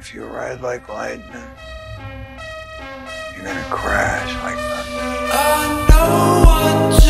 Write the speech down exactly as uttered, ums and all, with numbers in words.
If you ride like lightning, you're gonna crash like lightning. I know what